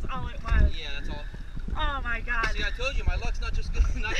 That's all it was. Yeah, that's all. Oh my God. See, I told you, my luck's not just good.